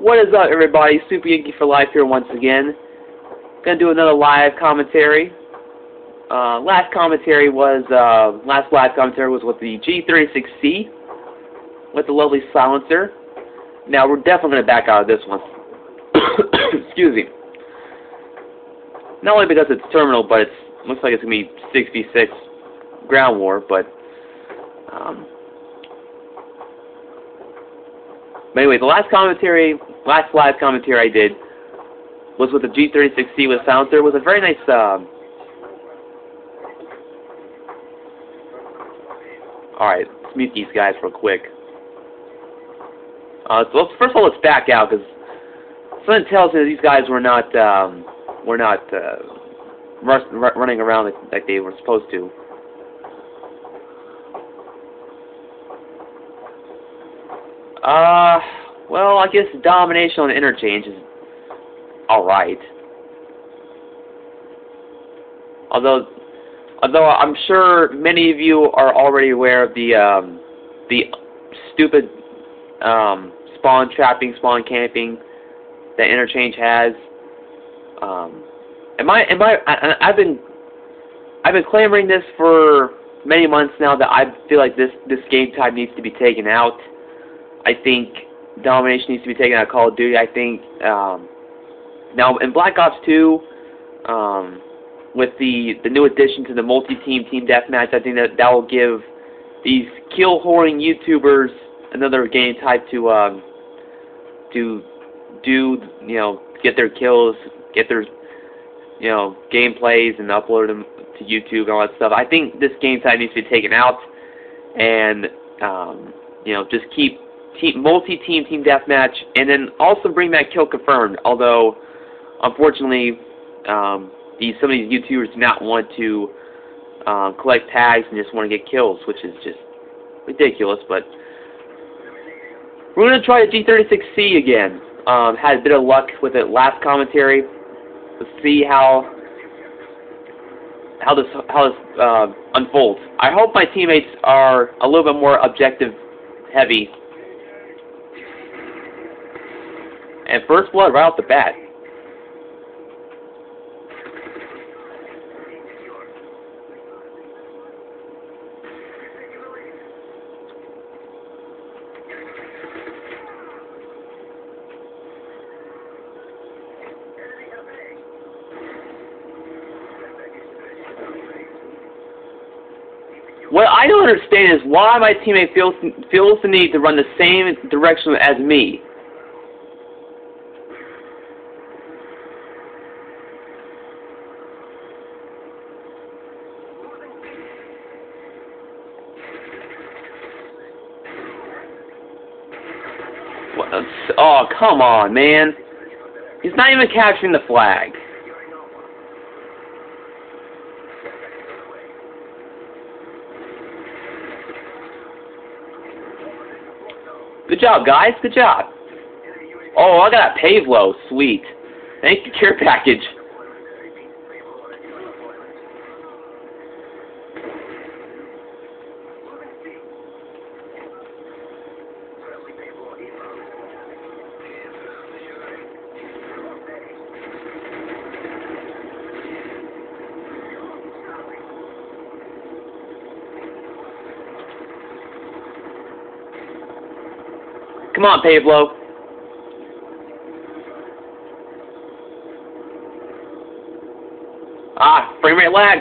What is up, everybody? Super Yankee for Life here once again. Gonna do another live commentary. Last live commentary was with the G36C with the lovely silencer. Now we're definitely gonna back out of this one. Excuse me. Not only because it's terminal, but it looks like it's gonna be 66 ground war, but anyway, the last live commentary I did was with the G36C with silencer. It was a very nice, alright, let's mute these guys real quick. So first of all, let's back out, because something tells me that these guys were not running around like they were supposed to. Well, I guess domination on Interchange is alright. Although I'm sure many of you are already aware of the stupid spawn trapping, spawn camping that Interchange has. I've been clamoring this for many months now, that I feel like this game type needs to be taken out. I think domination needs to be taken out of Call of Duty. I think now in Black Ops 2, with the new addition to the multi-team team deathmatch, I think that will give these kill-hoarding YouTubers another game type to do, you know, get their kills, get their, you know, gameplays and upload them to YouTube and all that stuff. I think this game type needs to be taken out, and you know, just keep multi-team team deathmatch, and then also bring back kill confirmed. Although, unfortunately, some of these YouTubers do not want to collect tags and just want to get kills, which is just ridiculous. But we're gonna try the G36C again. Had a bit of luck with it last commentary. Let's see how this unfolds. I hope my teammates are a little bit more objective heavy. And first blood right off the bat. What I don't understand is why my teammate feels the need to run the same direction as me. Oh, come on, man. He's not even capturing the flag. Good job, guys. Good job. Oh, I got Pavelow. Sweet. Thank you, Care Package. Come on, Pavelow. Ah, frame rate lag.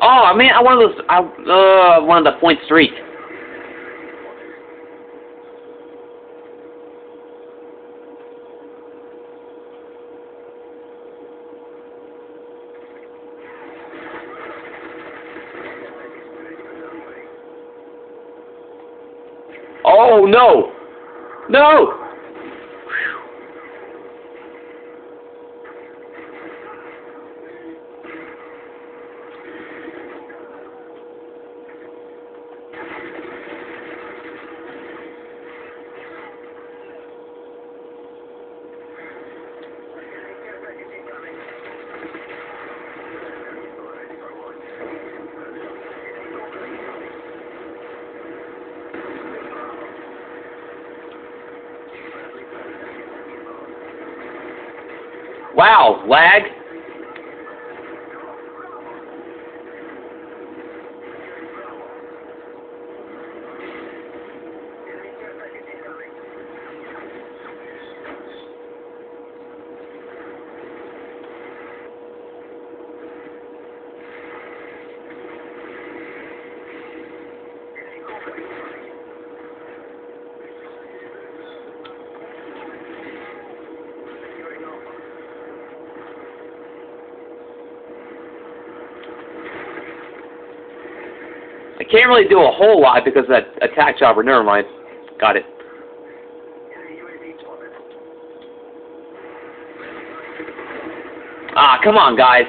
Oh man, I wanted the point streak. Oh no! No! Whew. Wow, lag. I can't really do a whole lot because of that attack chopper. Never mind. Got it. Ah, come on, guys.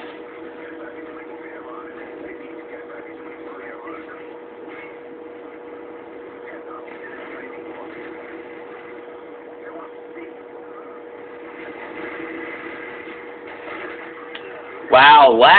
Wow, lag.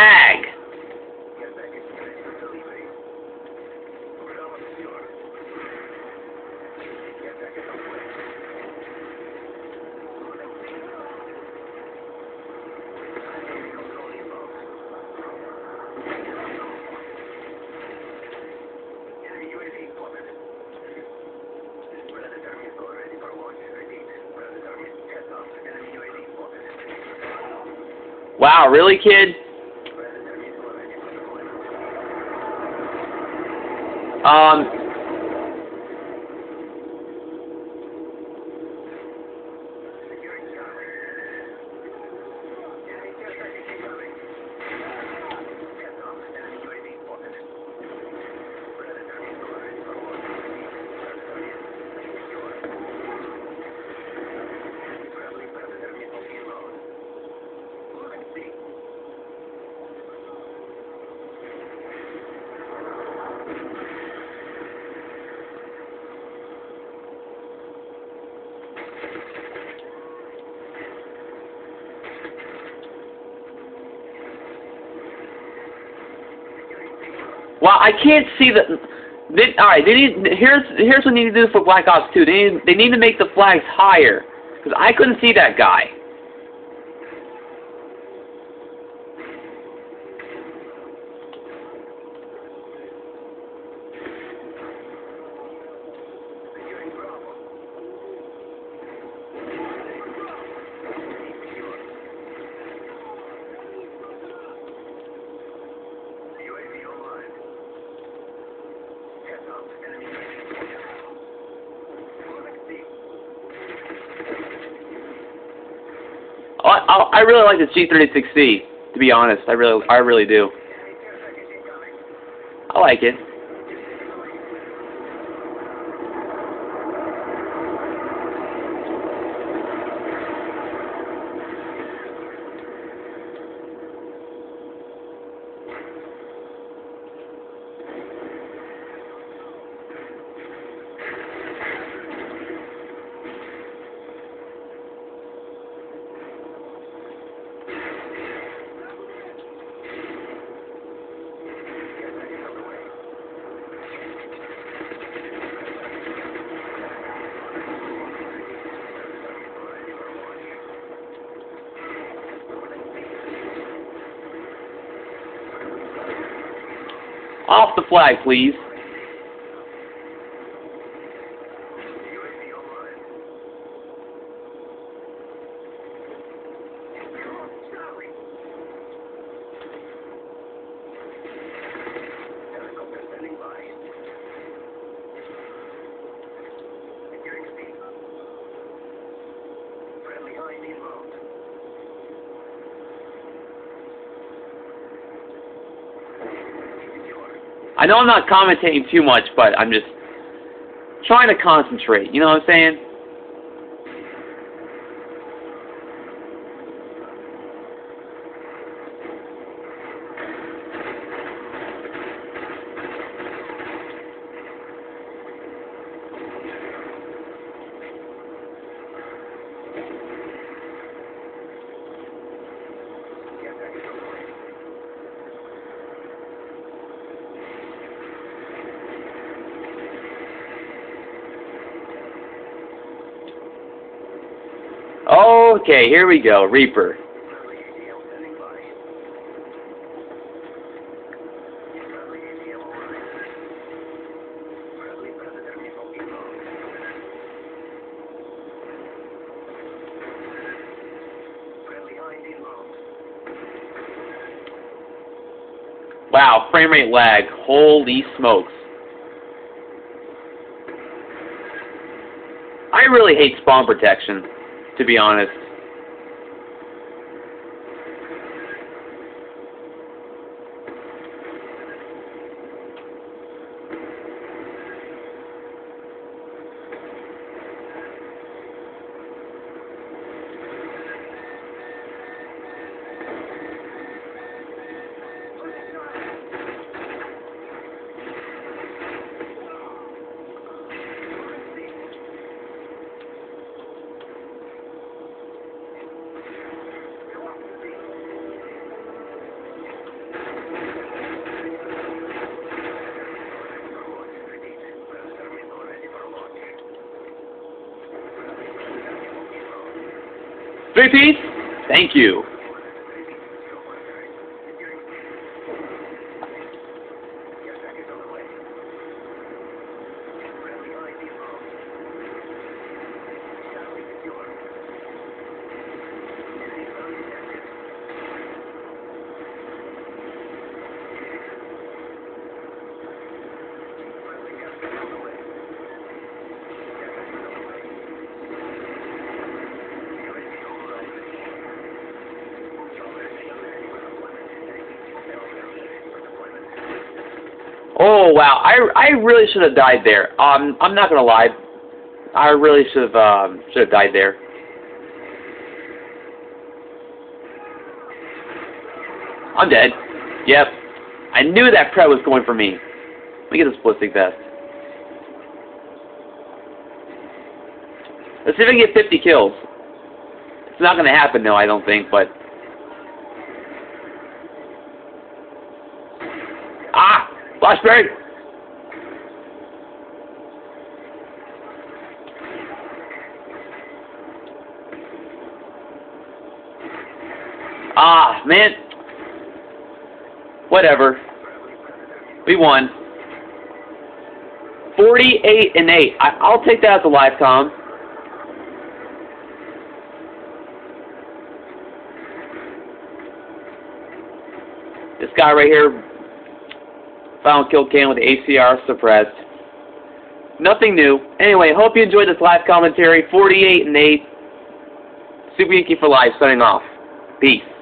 Wow, really, kid? Well, I can't see the. Alright, here's what they need to do for Black Ops 2. They need to make the flags higher. Because I couldn't see that guy. I really like the G36C, to be honest. I really do. I like it. Off the flag, please. I know I'm not commentating too much, but I'm just trying to concentrate. You know what I'm saying? Okay, here we go, Reaper. Wow, frame rate lag. Holy smokes. I really hate spawn protection, to be honest. Three-piece? Thank you. Oh wow, I really should have died there. I'm not gonna lie, I really should have died there. I'm dead. Yep, I knew that Pred was going for me. Let me get this ballistic vest. Let's see if I can get 50 kills. It's not gonna happen though, I don't think. But ah. Flashbang! Ah, man. Whatever. We won. 48-8. I'll take that as a lifetime. This guy right here. Final kill cam with ACR suppressed. Nothing new. Anyway, hope you enjoyed this live commentary. 48-8. Super Yankee for Life signing off. Peace.